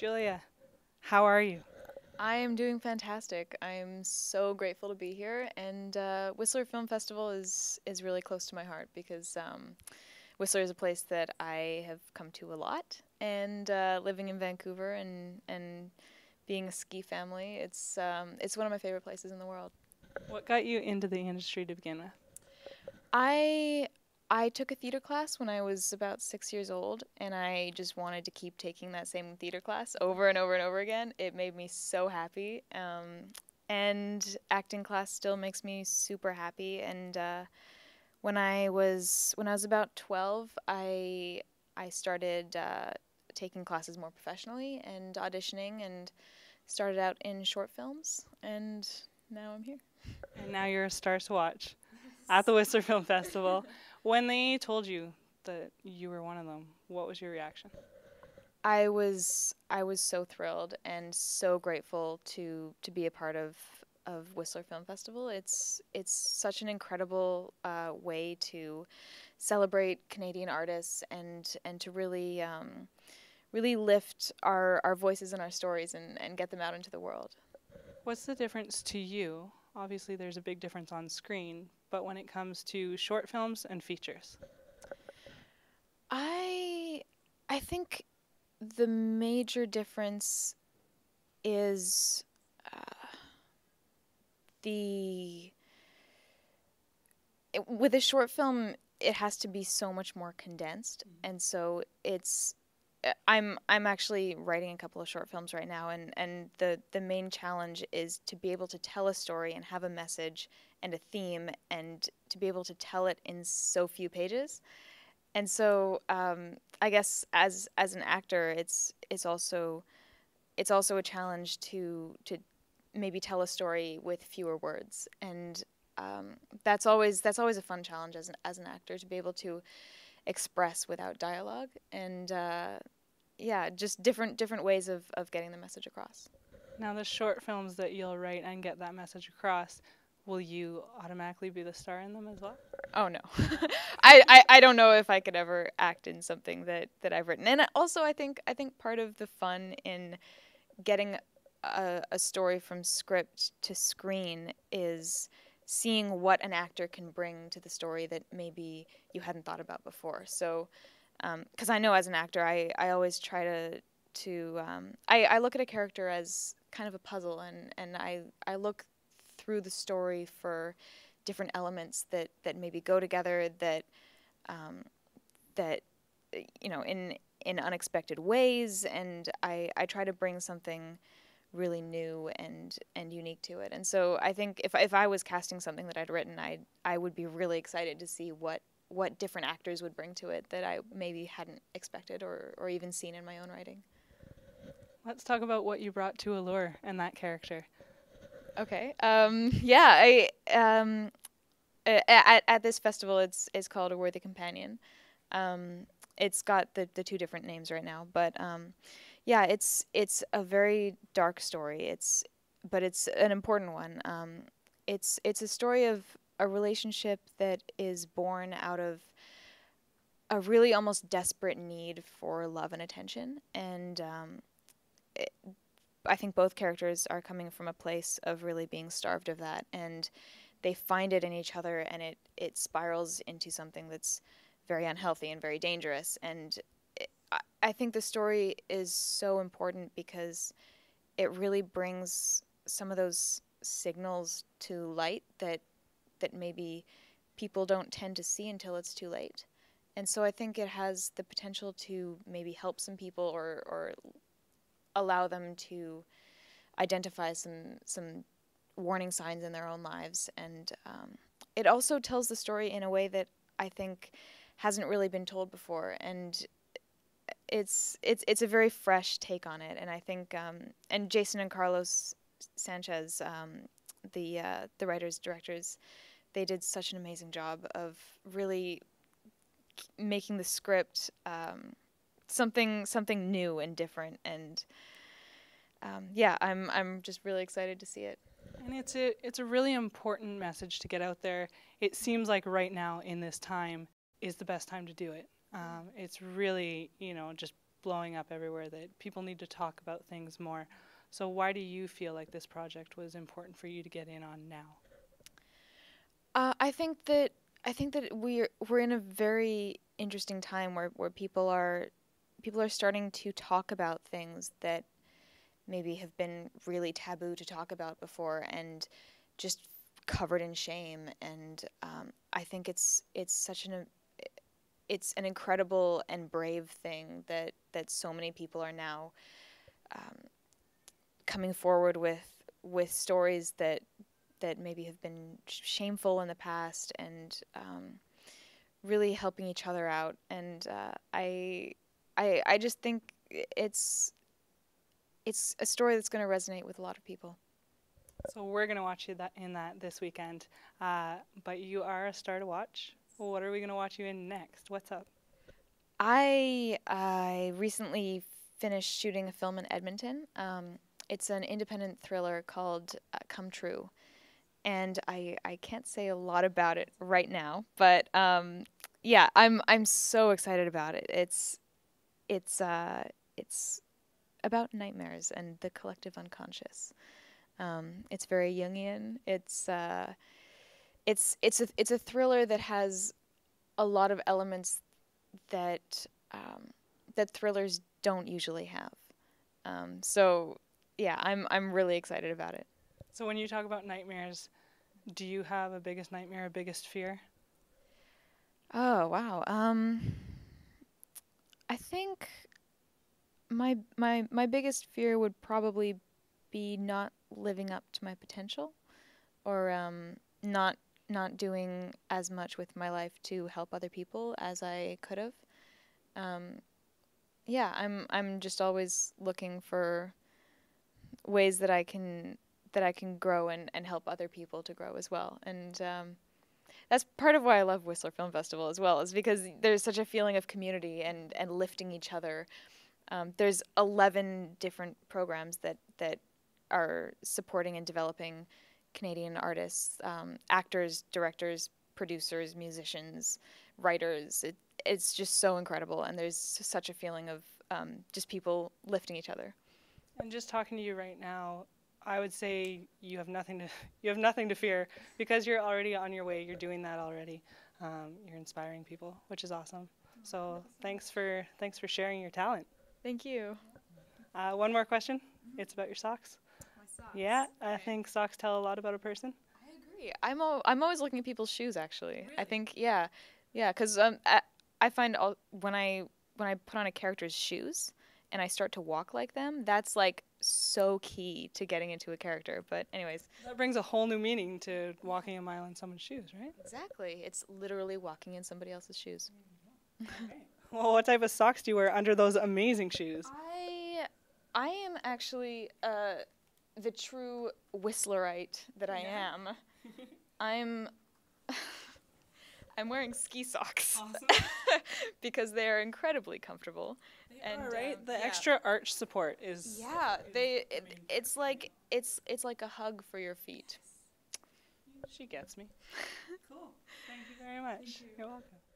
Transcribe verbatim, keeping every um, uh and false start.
Julia, how are you? I am doing fantastic. I am so grateful to be here, and uh, Whistler Film Festival is is really close to my heart because um, Whistler is a place that I have come to a lot, and uh, living in Vancouver and and being a ski family, it's um, it's one of my favorite places in the world. What got you into the industry to begin with? I I took a theater class when I was about six years old, and I just wanted to keep taking that same theater class over and over and over again. It made me so happy, um, and acting class still makes me super happy. And uh, when I was when I was about twelve, I I started uh, taking classes more professionally and auditioning, and started out in short films, and now I'm here. And now you're a star to watch at the Whistler Film Festival. When they told you that you were one of them, what was your reaction? I was I was so thrilled and so grateful to to be a part of of Whistler Film Festival. It's it's such an incredible uh, way to celebrate Canadian artists and and to really um, really lift our our voices and our stories and and get them out into the world. What's the difference to you? Obviously, there's a big difference on screen, but when it comes to short films and features? I I think the major difference is uh, the... It, with a short film, it has to be so much more condensed, mm-hmm. and so it's... I'm I'm actually writing a couple of short films right now, and, and the, the main challenge is to be able to tell a story and have a message and a theme and to be able to tell it in so few pages. And so um, I guess as as an actor, it's it's also it's also a challenge to to maybe tell a story with fewer words, and um, that's always that's always a fun challenge as an as an actor, to be able to express without dialogue, and uh, yeah, just different different ways of, of getting the message across. Now, the short films that you'll write and get that message across, will you automatically be the star in them as well? Oh no. I, I, I don't know if I could ever act in something that, that I've written. And also I think I think part of the fun in getting a, a story from script to screen is seeing what an actor can bring to the story that maybe you hadn't thought about before. So, because um, I know as an actor, I, I always try to, to um, I, I look at a character as kind of a puzzle, and, and I, I look through the story for different elements that, that maybe go together, that, um, that you know, in, in unexpected ways, and I, I try to bring something really new and and unique to it. And so I think if if I was casting something that I'd written, I I would be really excited to see what what different actors would bring to it that I maybe hadn't expected or or even seen in my own writing. Let's talk about what you brought to Allure and that character. Okay. Um, yeah. I um, at at this festival, it's it's called A Worthy Companion. Um, it's got the the two different names right now, but. Um, Yeah, it's it's a very dark story. It's but it's an important one. Um, it's it's a story of a relationship that is born out of a really almost desperate need for love and attention. And um, it, I think both characters are coming from a place of really being starved of that, and they find it in each other, and it it spirals into something that's very unhealthy and very dangerous. And I think the story is so important because it really brings some of those signals to light that that maybe people don't tend to see until it's too late. And so I think it has the potential to maybe help some people or, or allow them to identify some, some warning signs in their own lives. And um, it also tells the story in a way that I think hasn't really been told before. And It's it's it's a very fresh take on it, and I think um, and Jason and Carlos Sanchez, um, the uh, the writers directors, they did such an amazing job of really making the script um, something something new and different, and um, yeah, I'm I'm just really excited to see it. And it's a it's a really important message to get out there. It seems like right now in this time is the best time to do it. Um, it's really, you know, just blowing up everywhere, that people need to talk about things more. So why do you feel like this project was important for you to get in on now? Uh, I think that I think that we're we're in a very interesting time where where people are people are starting to talk about things that maybe have been really taboo to talk about before and just covered in shame. And um, I think it's it's such an it's an incredible and brave thing that that so many people are now um, coming forward with with stories that that maybe have been sh shameful in the past, and um, really helping each other out. And uh, I, I, I just think it's it's a story that's going to resonate with a lot of people. So we're going to watch you that in that this weekend. Uh, but you are a star to watch. What are we going to watch you in next? What's up? I I recently finished shooting a film in Edmonton. Um, it's an independent thriller called uh, Come True. And I, I can't say a lot about it right now, but um, yeah, I'm I'm so excited about it. It's it's uh, it's about nightmares and the collective unconscious. Um, it's very Jungian. It's uh, it's it's a it's a thriller that has a lot of elements that um, that thrillers don't usually have. Um, so yeah, I'm I'm really excited about it. So when you talk about nightmares, do you have a biggest nightmare, a biggest fear? Oh, wow. Um, I think my, my, my biggest fear would probably be not living up to my potential, or um, not, not doing as much with my life to help other people as I could have. Um, yeah, I'm, I'm just always looking for ways that I can... that I can grow and, and help other people to grow as well. And um, that's part of why I love Whistler Film Festival as well, is because there's such a feeling of community and, and lifting each other. Um, there's eleven different programs that, that are supporting and developing Canadian artists, um, actors, directors, producers, musicians, writers. It, it's just so incredible, and there's such a feeling of um, just people lifting each other. I'm just talking to you right now, I would say you have nothing to you have nothing to fear, because you're already on your way. You're doing that already. Um, you're inspiring people, which is awesome. So thanks for thanks for sharing your talent. Thank you. Uh, one more question. Mm-hmm. It's about your socks. My socks. Yeah, okay. I think socks tell a lot about a person. I agree. I'm al I'm always looking at people's shoes. Actually, really? I think yeah, yeah, because um, I, I find all, when I when I put on a character's shoes and I start to walk like them, that's like so key to getting into a character. But anyways. That brings a whole new meaning to walking a mile in someone's shoes, right? Exactly. It's literally walking in somebody else's shoes. Mm-hmm. Okay. Well, what type of socks do you wear under those amazing shoes? I I am actually uh, the true Whistlerite that I yeah. am. I'm I'm wearing ski socks. Awesome. Because they are incredibly comfortable. They and, are, right? Um, the yeah. extra arch support is yeah. Is they it, it's like it's it's like a hug for your feet. Yes. She gets me. Cool. Thank you very much. Thank you. You're welcome.